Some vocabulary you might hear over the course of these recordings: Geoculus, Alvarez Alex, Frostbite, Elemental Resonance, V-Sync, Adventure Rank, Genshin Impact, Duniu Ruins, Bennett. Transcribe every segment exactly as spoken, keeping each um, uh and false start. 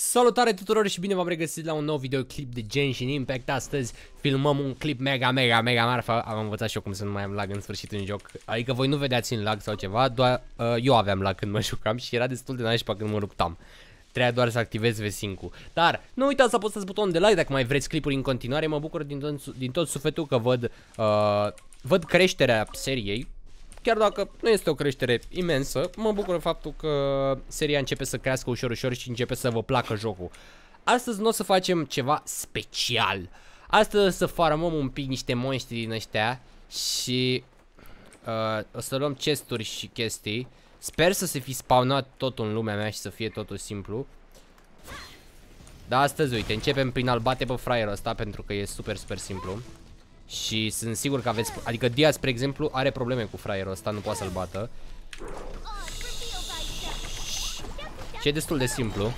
Salutare tuturor și bine v-am regăsit la un nou videoclip de Genshin Impact. Astăzi filmăm un clip mega, mega, mega marfa. Am învățat și eu cum să nu mai am lag în sfârșit în joc. Adică voi nu vedeați în lag sau ceva, doar uh, eu aveam lag când mă jucam și era destul de nașpa când mă ruptam. Trebuia doar să activez V-Sync-ul. Dar nu uitați să apăsați butonul de like dacă mai vreți clipuri în continuare. Mă bucur din tot, din tot sufletul că văd, uh, văd creșterea seriei. Chiar dacă nu este o creștere imensă, mă bucură faptul că seria începe să crească ușor ușor și începe să vă placă jocul. Astăzi nu o să facem ceva special. Astăzi o să farmăm un pic niște monștri din ăștia și uh, o să luăm chesturi și chestii. Sper să se fi spawnat totul în lumea mea și să fie totul simplu. Dar astăzi, uite, începem prin a-l bate pe fraierul ăsta pentru că e super, super simplu. Și sunt sigur că aveți, adică Dia, spre exemplu, are probleme cu fraierul ăsta, nu poate să-l bată. Și e destul de simplu.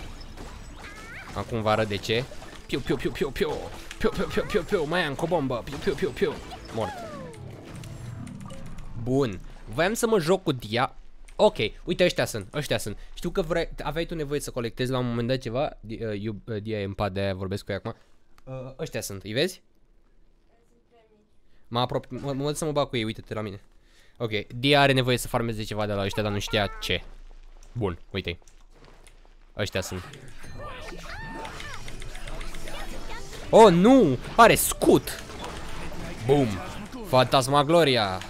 Acum vă arăt de ce. Piu, piu, piu, piu, piu, piu, piu, piu, piu, piu, mai am cu o bombă, piu, piu, piu, piu. Mort. Bun, voiam să mă joc cu Dia. Ok, uite, ăștia sunt, ăștia sunt. Știu că vrei, aveai tu nevoie să colectezi la un moment dat ceva. Dia e în pad, de-aia vorbesc cu ea acum. Ăștia sunt, îi vezi? Mă apropii, mă duc să mă bag cu ei, uite-te la mine. Ok, Dia are nevoie să farmeze ceva de la ăștia, dar nu știa ce. Bun, uite-i. Ăștia sunt. Oh, nu! Are scut! Boom! Fantasmagloria!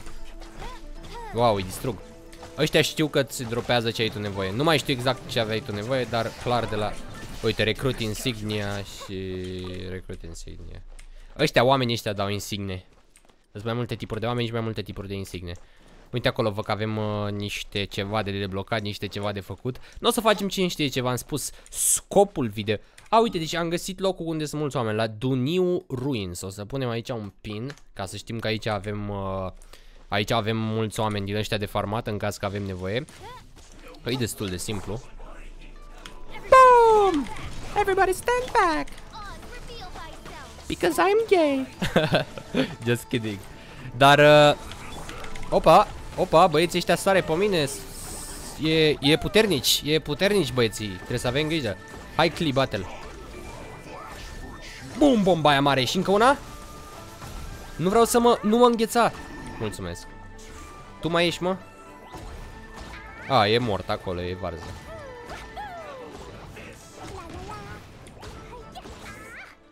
Wow, îi distrug. Ăștia știu că îți dropează ce ai tu nevoie. Nu mai știu exact ce aveai tu nevoie, dar clar de la... Uite, recrut insignia și... Recrut insignia. Ăștia, oamenii ăștia dau insigne. Sunt mai multe tipuri de oameni și mai multe tipuri de insigne. Uite acolo văd că avem uh, niște ceva de deblocat, niște ceva de făcut. Nu o să facem cine știe ce v-am spus. Scopul video. A, uite, deci am găsit locul unde sunt mulți oameni. La Duniu Ruins. O să punem aici un pin ca să știm că aici avem uh, aici avem mulți oameni din ăștia de farmat în caz că avem nevoie. E destul de simplu. Boom! Everybody stand back! Because I'm gay. Just kidding. Dar uh, opa, opa, băieții ăștia sare pe mine. E, e puternici, e puternici băieții. Trebuie să avem grijă. Hai, Cli, bate-l. Bum, bomba aia mare și încă una. Nu vreau să mă, nu mă îngheța. Mulțumesc. Tu mai ești, mă? A, e mort acolo, e varză.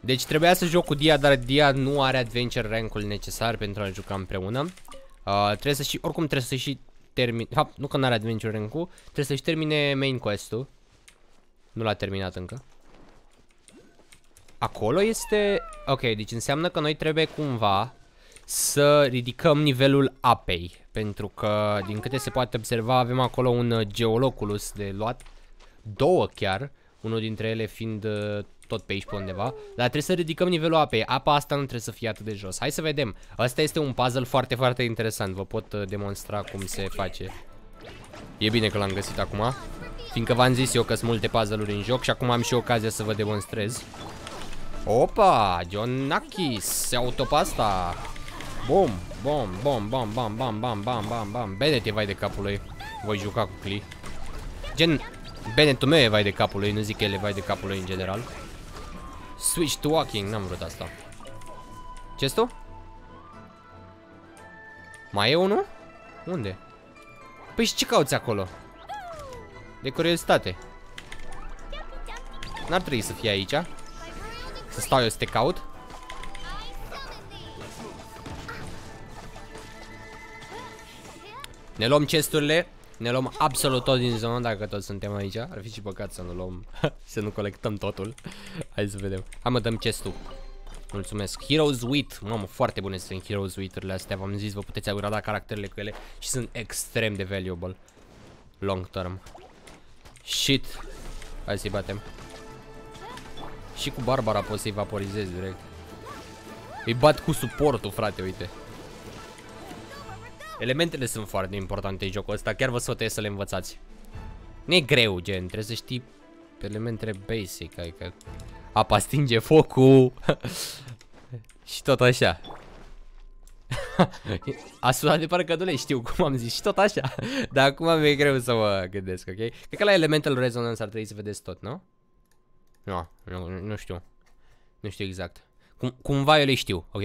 Deci trebuia să joc cu Dia, dar Dia nu are Adventure Rank-ul necesar pentru a juca împreună. uh, Trebuie să și, oricum trebuie să și termine, ha, nu că nu are Adventure Rank-ul, trebuie să-și termine main quest-ul. Nu l-a terminat încă. Acolo este, ok, deci înseamnă că noi trebuie cumva să ridicăm nivelul apei. Pentru că, din câte se poate observa, avem acolo un geoloculus de luat. Două chiar, unul dintre ele fiind... Uh, tot pe aici pe undeva, dar trebuie să ridicăm nivelul apei. Apa asta nu trebuie să fie atât de jos. Hai să vedem. Asta este un puzzle foarte, foarte interesant. Vă pot demonstra cum se face. E bine că l-am găsit acum, fiindcă v-am zis eu că sunt multe puzzle-uri în joc și acum am și ocazia să vă demonstrez. Opa! Jonakis! Se autopasta! Bom, bom, bom, bom, bom, bom, bom, bom, bom, bom. Bennett e vai de capul lui. Voi juca cu Cli. Gen, Bennettul meu e vai de capul lui, nu zic că el e vai de capul lui în general. Switch to walking, n-am vrut asta. Chest-ul? Mai e unul? Unde? Păi și ce cauți acolo? De curiozitate. N-ar trebui să fie aici. Să stau eu să te caut. Ne luăm chesturile. Ne luăm absolut tot din zonă, dacă toți suntem aici. Ar fi și păcat să nu luăm, să nu colectăm totul. Hai să vedem. Hai, mă, dăm chest-ul. Mulțumesc. Heroes Wheat. Mamă, foarte bune sunt Heroes Wheat-urile astea. V-am zis, vă puteți agrada caracterele cu ele și sunt extrem de valuable. Long term. Shit. Hai să-i batem. Și cu Barbara pot să-i vaporizez direct. Îi bat cu suportul, frate, uite. Elementele sunt foarte importante în jocul ăsta, chiar vă sfătuiesc să le învățați. Nu e greu, gen, trebuie să știi elementele basic, adică apa stinge focul și tot așa. A sunat de parcă nu le știu, cum am zis, și tot așa, dar acum mi-e greu să mă gândesc, ok? Cred că la Elemental Resonance ar trebui să vedeți tot, nu? Da, nu, nu știu. Nu știu exact. Cum, cumva eu le știu, ok?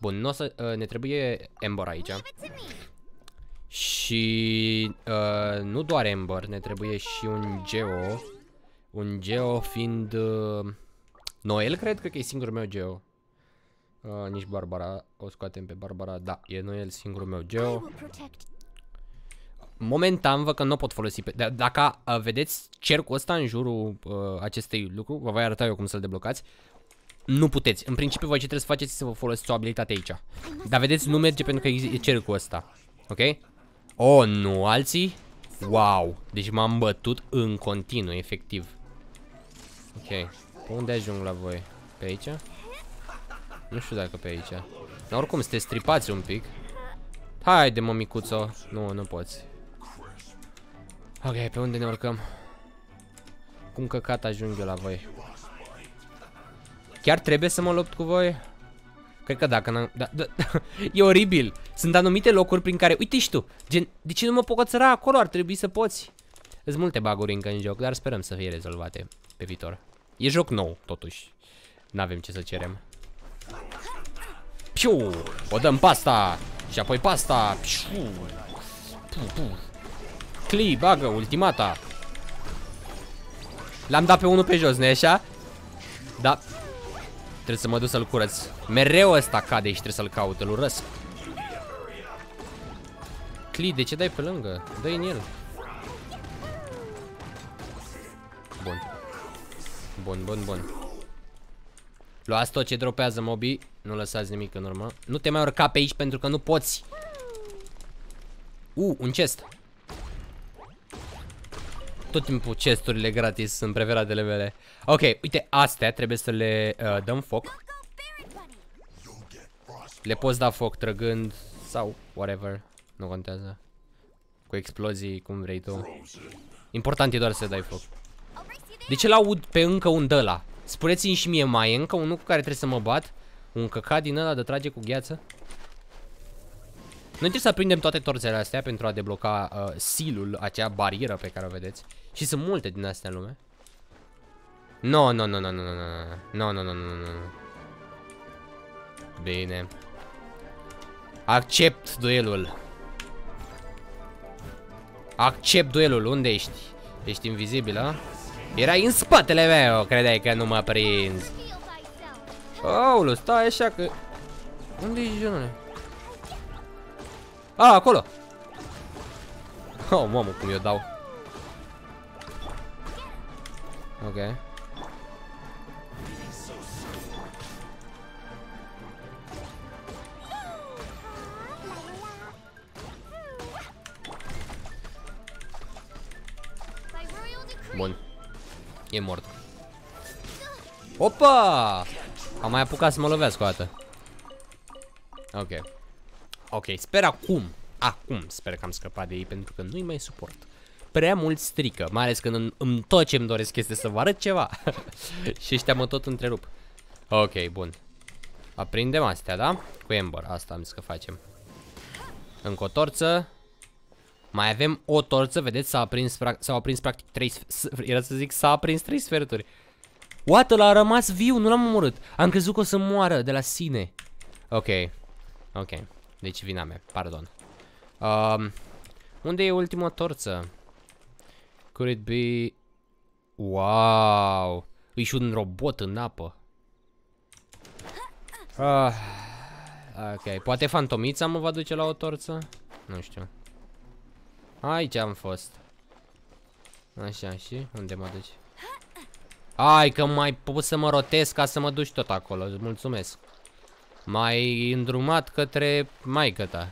Bun, n-o să, uh, ne trebuie Ember aici. Și uh, nu doar Ember, ne trebuie și un Geo. Un Geo fiind uh, Noel, cred că e singurul meu Geo. Uh, nici Barbara, o scoatem pe Barbara. Da, e Noel singurul meu Geo. Momentan văd că nu pot folosi pe... Dacă uh, vedeți cercul ăsta în jurul uh, acestei lucruri, vă voi arăta eu cum să-l deblocați. Nu puteți, în principiu voi ce trebuie să faceți e să vă folosiți o abilitate aici. Dar vedeți, nu merge pentru că e cercul ăsta. Ok? Oh, nu, alții? Wow, deci m-am bătut în continuu, efectiv. Ok, pe unde ajung la voi? Pe aici? Nu știu dacă pe aici. Dar oricum, să te stripați un pic. Haide, mă, micuțo. Nu, nu poți. Ok, pe unde ne urcăm? Cum căcat ajung eu la voi? Chiar trebuie să mă lupt cu voi? Cred că dacă n-am... Da, da, da, e oribil. Sunt anumite locuri prin care... Uite și tu. Gen, de ce nu mă pot cățăra acolo? Ar trebui să poți. Sunt multe baguri încă în joc, dar sperăm să fie rezolvate pe viitor. E joc nou, totuși. N-avem ce să cerem. Piu! O dăm pasta! Și apoi pasta! Piu! Piu, piu. Cli, bagă, ultimata! L-am dat pe unul pe jos, nu-i așa? Da. Trebuie să mă duc să-l curăț. Mereu ăsta cade și trebuie să-l caut, îl urăsc. Cli, de ce dai pe lângă? Dă-i în el. Bun. Bun, bun, bun. Luați tot ce dropează mobii. Nu lăsați nimic în urmă. Nu te mai urca pe aici pentru că nu poți. U, uh, un chest. Tot timpul chesturile gratis sunt preferatele mele. Ok, uite, astea trebuie să le uh, dăm foc. Le poți da foc trăgând sau whatever, nu contează. Cu explozii, cum vrei tu. Important e doar să dai foc. De ce l-aud pe încă un dăla? Spuneți-mi și mie, mai e încă unul cu care trebuie să mă bat? Un căcat din ăla de trage cu gheață? Noi trebuie să prindem toate torțele astea pentru a debloca uh, silul, acea barieră pe care o vedeți. Și sunt multe din astea în lume. No, no, no, no, no, no, no, no, no, no, no. Bine. Accept duelul. Accept duelul, unde ești? Ești invizibilă? Erai în spatele meu, credeai că nu mă prins. Aulu, stai așa că... Unde-i genule? A, acolo! Oh, mamă, cum eu dau. Ok. Bun. E mort. Opa! Am mai apucat să mă lovească o dată. Ok. Ok, sper acum, acum sper că am scăpat de ei pentru că nu-i mai suport. Prea mult strică, mai ales când în, în tot ce-mi doresc este să vă arăt ceva. Și ăștia mă tot întrerup. Ok, bun. Aprindem astea, da? Cu Ember, asta am zis că facem. Încă o torță. Mai avem o torță, vedeți, s-au aprins, aprins practic trei sferturi. Era să zic, s-a aprins trei sferturi. What, ăla a rămas viu, nu l-am omorât. Am crezut că o să moară de la sine. Ok, ok. Deci vina mea, pardon. Um, unde e ultima torță? Could it be... Wow! E și un robot în apă. Ah, ok, poate fantomița mă va duce la o torță? Nu știu. Aici am fost. Așa, și unde mă duci? Ai că m-ai pus să mă rotesc ca să mă duci tot acolo, îți mulțumesc. M-ai îndrumat către maică-ta.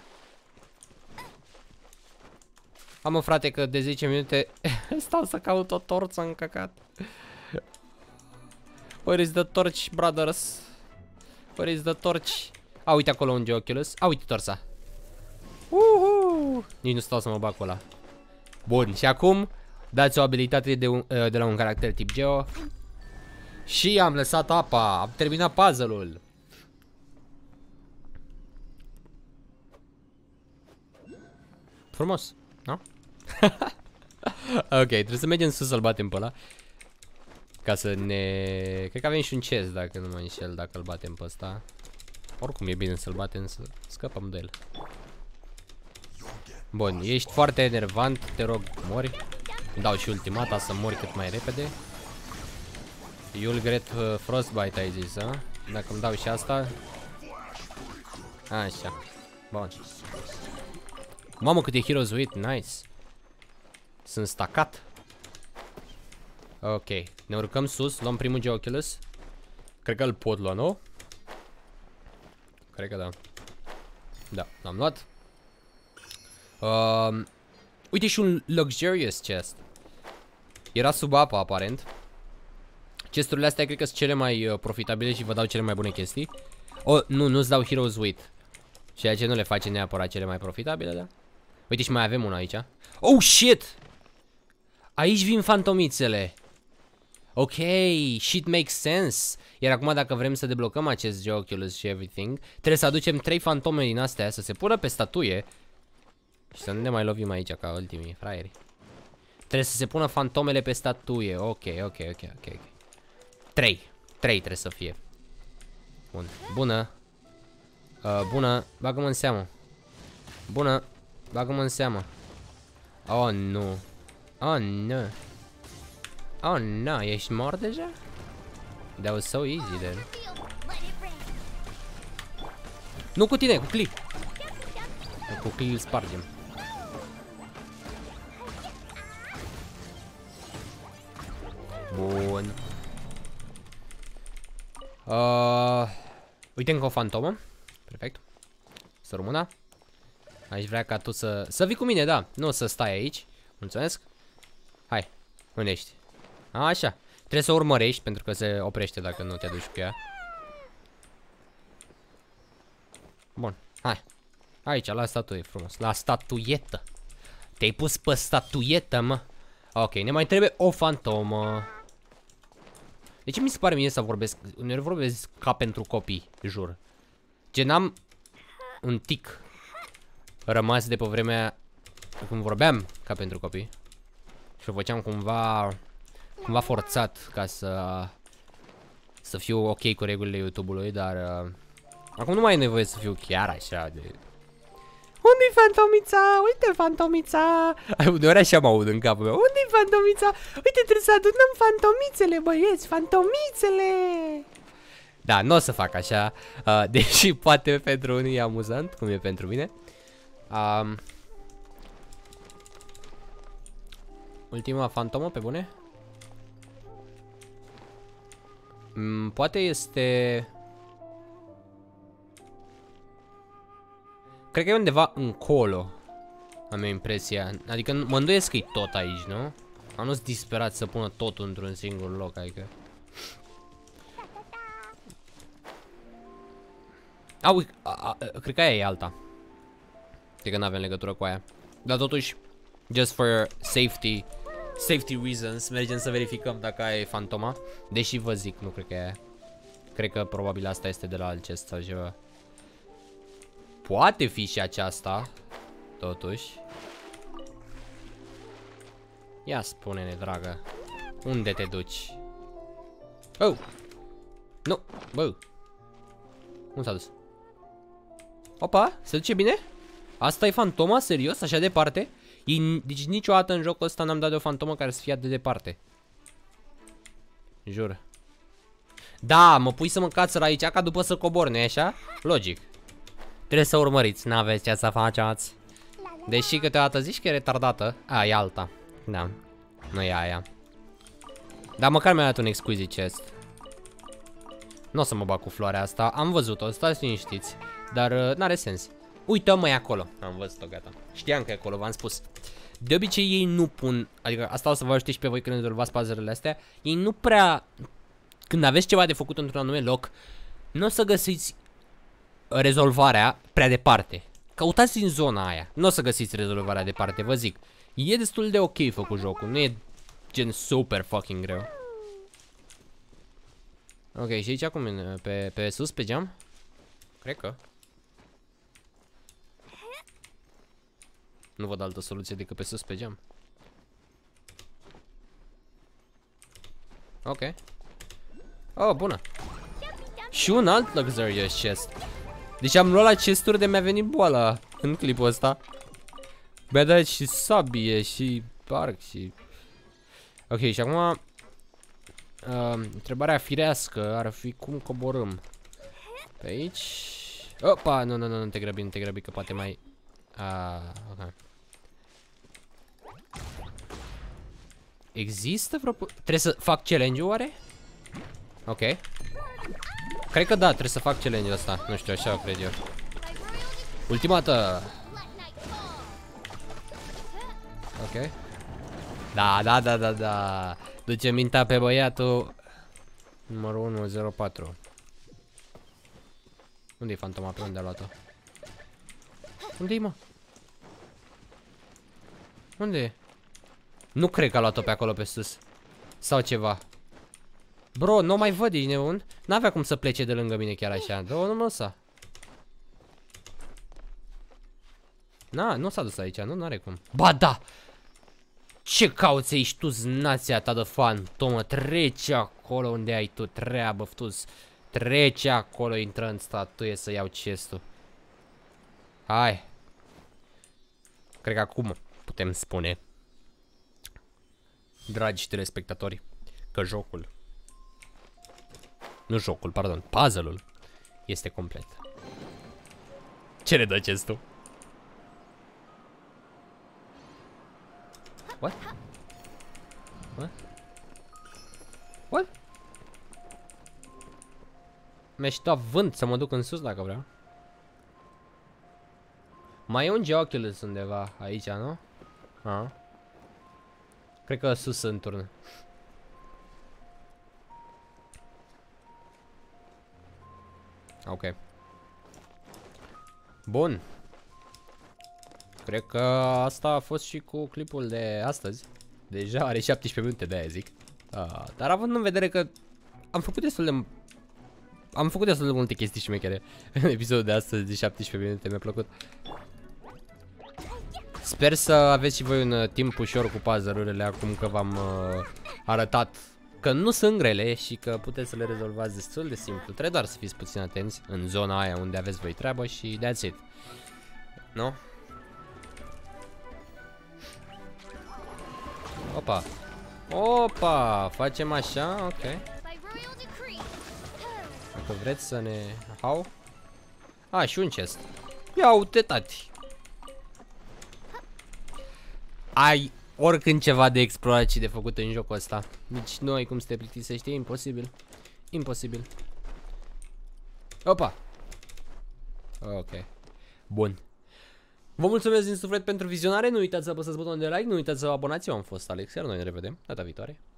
Am o frate că de zece minute stau să caut o torță în căcat. Where is the torch, brothers? Where is the torch? A, uite acolo unde e Oculus. A, uite torța. Uhu! Nici nu stau să mă bag cu ăla. Bun, și acum dați o abilitate de, un, de la un caracter tip Geo. Și am lăsat apa, am terminat puzzle-ul. Frumos, nu? Ok, trebuie să mergem sus să-l batem pe ăla. Ca să ne... Cred că avem și un chest, dacă nu mă înșel, dacă îl batem pe ăsta. Oricum e bine să-l batem, să scăpăm de el. Bun, ești foarte enervant, te rog, mori. Îmi dau și ultimata să mori cât mai repede. You'll get uh, Frostbite, ai zis, a? Dacă îmi dau și asta. Așa. Bun. Mamă, cât de heroes uit, nice. Sunt stacat. Ok, ne urcăm sus, luăm primul Geoculus. Cred că îl pot lua, nu? Cred că da. Da, l-am luat. Um, uite și un luxurious chest. Era sub apă, aparent. Chesturile astea cred că sunt cele mai uh, profitabile și vă dau cele mai bune chestii. Oh, nu, nu-ți dau Heroes Wheat. Ceea ce nu le face neapărat cele mai profitabile, da? Uite și mai avem una aici. Oh, shit! Aici vin fantomițele. Ok, shit makes sense. Iar acum dacă vrem să deblocăm acest Geoculus și everything, trebuie să aducem trei fantome din astea să se pună pe statuie. Și să nu ne mai lovim aici ca ultimii fraieri. Trebuie să se pună fantomele pe statuie. Ok, ok, ok, ok. Trei. Trei trebuie să fie. Bun. Bună. Uh, bună. Bagă-mă în seamă. Bună. Bagă-mă în seamă. Oh, nu. Oh, nu. Oh, nu. Ești mort deja? That was so easy then. Nu cu tine, cu clip. Cu clip îl spargem. Bun. Uh, uite încă o fantomă. Perfect. Să rămână. Aș vrea ca tu să... Să vii cu mine, da. Nu să stai aici. Mulțumesc. Hai. Unde ești? Așa. Trebuie să urmărești pentru că se oprește dacă nu te aduci cu ea. Bun. Hai. Aici, la statuie, frumos. La statuietă. Te-ai pus pe statuietă, mă. Ok, ne mai trebuie o fantomă. De ce mi se pare mie să vorbesc, uneori vorbesc ca pentru copii, jur. Gen, am un tic rămas de pe vremea când vorbeam ca pentru copii. Și o făceam cumva, cumva forțat ca să, să fiu ok cu regulile YouTube-ului, dar uh, acum nu mai e nevoie să fiu chiar așa de... Unde-i fantomița? Uite fantomița! Uneori așa mă aud în capul meu. Unde-i fantomița? Uite, trebuie să adunăm fantomițele, băieți, fantomițele! Da, nu o să fac așa, uh, deși poate pentru unii e amuzant, cum e pentru mine. Um, ultima fantomă, pe bune? Mm, poate este... Cred că e undeva încolo, am eu impresia, adică mă îndoiesc că e tot aici, nu? Am nu-s disperat să pună totul într-un singur loc, adică... Au, a, a, cred că aia e alta. Cred că n-avem legătură cu aia. Dar totuși, just for safety, safety reasons, mergem să verificăm dacă aia e fantoma. Deși vă zic, nu cred că e aia. Cred că probabil asta este de la acest sau ceva. Poate fi și aceasta, totuși. Ia spune-ne, dragă, unde te duci? Oh! Nu, bă! Unde s-a dus? Opa, se duce bine? Asta e fantoma? Serios? Așa departe? E, deci niciodată în jocul ăsta n-am dat de o fantomă care să fie atât de departe. Jur. Da, mă pui să mă cațără aici ca după să cobor, nu-i așa? Logic. Trebuie să urmăriți, n-aveți ce să faceați. Deși câteodată zici că e retardată. A, e alta. Da, nu e aia. Dar măcar mi-a dat un exquisite chest. Nu o să mă bag cu floarea asta. Am văzut-o, stați liniștiți. Dar uh, n-are sens. Uită mă e acolo. Am văzut-o, gata. Știam că e acolo, v-am spus. De obicei ei nu pun... Adică asta o să vă ajute și pe voi când rezolvați puzzle-urile astea. Ei nu prea... Când aveți ceva de făcut într-un anume loc, nu o să găsiți... rezolvarea prea departe. Căutați în zona aia. Nu o să găsiți rezolvarea departe, vă zic. E destul de ok făcut jocul. Nu e gen super fucking greu. Ok, și aici acum pe, pe sus, pe geam? Cred că. Nu văd altă soluție decât pe sus, pe geam. Ok. Oh, bună. Și un alt luxurious chest. Deci am luat la chesturi de mi-a venit boala în clipul ăsta. Mi-a dat și sabie și parc și... Ok, și acum... Uh, întrebarea firească ar fi cum coborâm pe aici. Opa, nu, nu, nu, nu te grăbi, nu te grăbi, că poate mai... Uh, okay. Există vreo... Trebuie să fac challenge-ul oare? Ok. Cred că da, trebuie să fac challenge-ul ăsta. Nu știu, așa cred eu. Ultima dată. Ok. Da, da, da, da, da. Duce mintea pe băiatul numărul unu zero patru. Unde-i fantoma? Pe unde a luat-o? Unde-i, mă? Unde e? Nu cred că a luat-o pe acolo pe sus. Sau ceva. Bro, nu mai văd, ești nebun? N-avea cum să plece de lângă mine chiar așa. Două, nu mă lăsa. Na, nu s-a dus aici, nu? N-are cum. Ba da! Ce cauți aici tu, znația ta de fantomă? Trece acolo unde ai tu treabă, ftus. Trece acolo, intră în statuie să iau chestul. Hai. Cred că acum putem spune, dragi telespectatori, că jocul, nu jocul, pardon, puzzle-ul este complet. Ce ne dă chestul? What? What? What? Mi-aș da vânt să mă duc în sus dacă vreau. Mai e un Geoculus undeva aici, nu? Ah. Cred că sus în turnă. Ok. Bun. Cred că asta a fost și cu clipul de astăzi. Deja are șaptesprezece minute, de aia zic. Ah, dar având în vedere că am făcut destul de... Am făcut destul de multe chestii șmechere în episodul de astăzi de șaptesprezece minute, mi-a plăcut. Sper să aveți și voi un uh, timp ușor cu puzzle-urile acum că v-am uh, arătat că nu sunt grele și că puteți să le rezolvați destul de simplu. Trebuie doar să fiți puțin atenți în zona aia unde aveți voi treabă și that's it. Nu? Opa! Opa! Facem așa? Ok. Că vreți să ne... How? A, și un chest. Ia uite, tati. Ai oricând ceva de explorat și de făcut în jocul ăsta. Deci nu ai cum să te plictisești, e imposibil. Imposibil. Opa. Ok. Bun. Vă mulțumesc din suflet pentru vizionare. Nu uitați să apăsați butonul de like, nu uitați să vă abonați. Eu am fost Alex, iar noi ne revedem data viitoare.